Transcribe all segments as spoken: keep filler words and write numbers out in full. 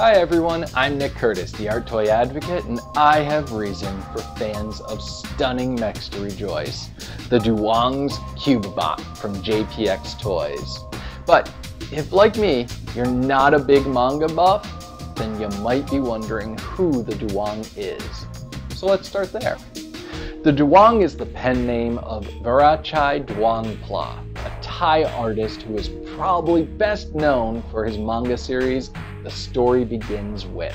Hi everyone, I'm Nick Curtis, the Art Toy Advocate, and I have reason for fans of stunning mechs to rejoice. The Duang's Cube Bot from J P X Toys. But if, like me, you're not a big manga buff, then you might be wondering who the Duang is. So let's start there. The Duang is the pen name of Veerachai Duangpla, a Thai artist who is probably best known for his manga series The Story Begins With.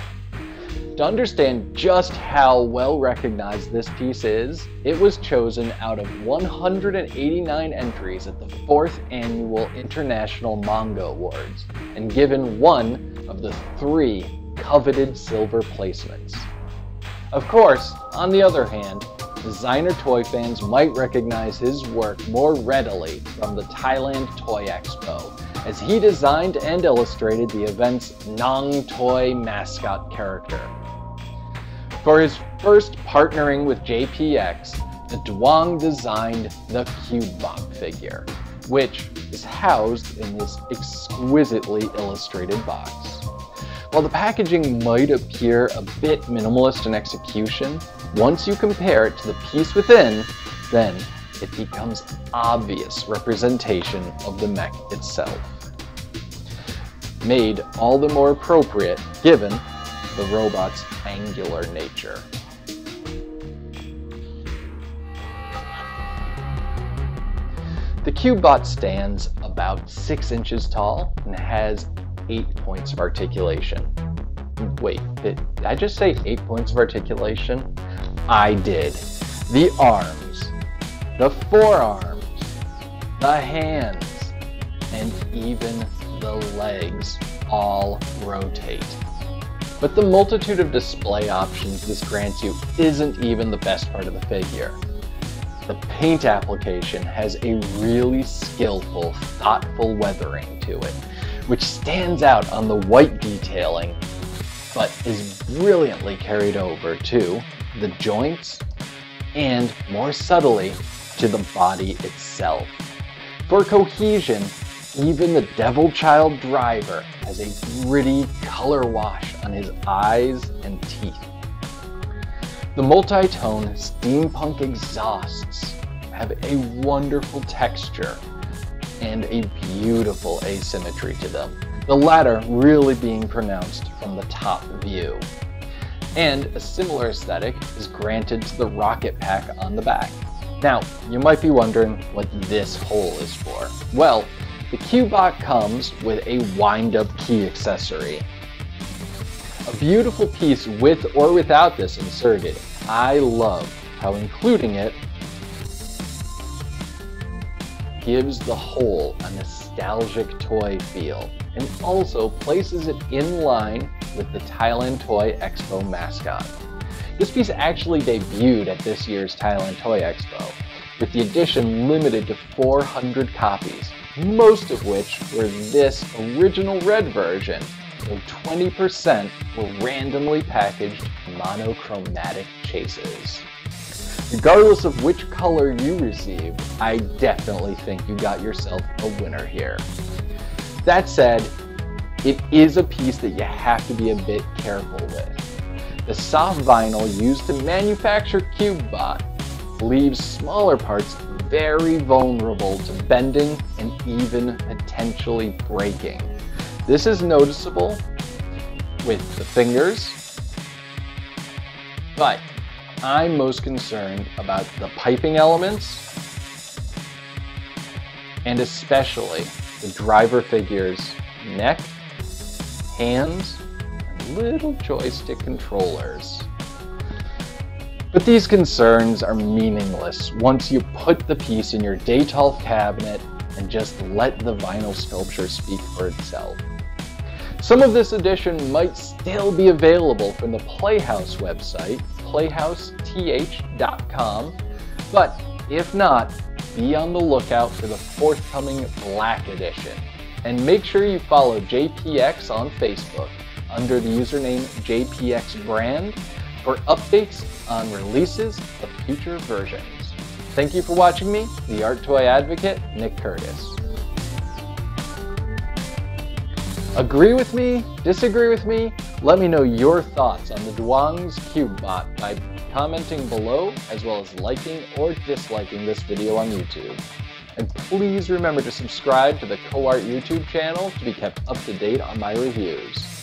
To understand just how well recognized this piece is, it was chosen out of one hundred eighty-nine entries at the fourth annual International Manga Awards and given one of the three coveted silver placements. Of course, on the other hand, designer toy fans might recognize his work more readily from the Thailand Toy Expo, as he designed and illustrated the event's Nong Toy mascot character. For his first partnering with J P X, the Duang designed the Cube Bot figure, which is housed in this exquisitely illustrated box. While the packaging might appear a bit minimalist in execution, once you compare it to the piece within, then it becomes obvious representation of the mech itself. Made all the more appropriate given the robot's angular nature. The Cube Bot stands about six inches tall and has eight points of articulation. Wait, did I just say eight points of articulation? I did. The arms, the forearms, the hands, and even the legs all rotate. But the multitude of display options this grants you isn't even the best part of the figure. The paint application has a really skillful, thoughtful weathering to it, which stands out on the white detailing, but is brilliantly carried over to the joints and, more subtly, to the body itself. For cohesion, even the Devil Child Driver has a gritty color wash on his eyes and teeth. The multi-tone steampunk exhausts have a wonderful texture and a beautiful asymmetry to them, the latter really being pronounced from the top view. And a similar aesthetic is granted to the rocket pack on the back. Now, you might be wondering what this hole is for. Well, the Cube Bot comes with a wind-up key accessory. A beautiful piece with or without this inserted. I love how including it gives the hole a nostalgic toy feel, and also places it in line with the Thailand Toy Expo mascot. This piece actually debuted at this year's Thailand Toy Expo, with the edition limited to four hundred copies, most of which were this original red version, though twenty percent were randomly packaged monochromatic chases. Regardless of which color you receive, I definitely think you got yourself a winner here. That said, it is a piece that you have to be a bit careful with. The soft vinyl used to manufacture Cube Bot leaves smaller parts very vulnerable to bending and even potentially breaking. This is noticeable with the fingers, but I'm most concerned about the piping elements and especially the driver figure's neck, hands, and little joystick controllers. But these concerns are meaningless once you put the piece in your Detolf cabinet and just let the vinyl sculpture speak for itself. Some of this edition might still be available from the Playhouse website, playhouse th dot com, but if not, be on the lookout for the forthcoming Black Edition. And make sure you follow J P X on Facebook under the username J P X Brand for updates on releases of future versions. Thank you for watching me, the Art Toy Advocate, Nick Curtis. Agree with me? Disagree with me? Let me know your thoughts on the Duang's Cube Bot by commenting below, as well as liking or disliking this video on YouTube. And please remember to subscribe to the CoArt YouTube channel to be kept up to date on my reviews.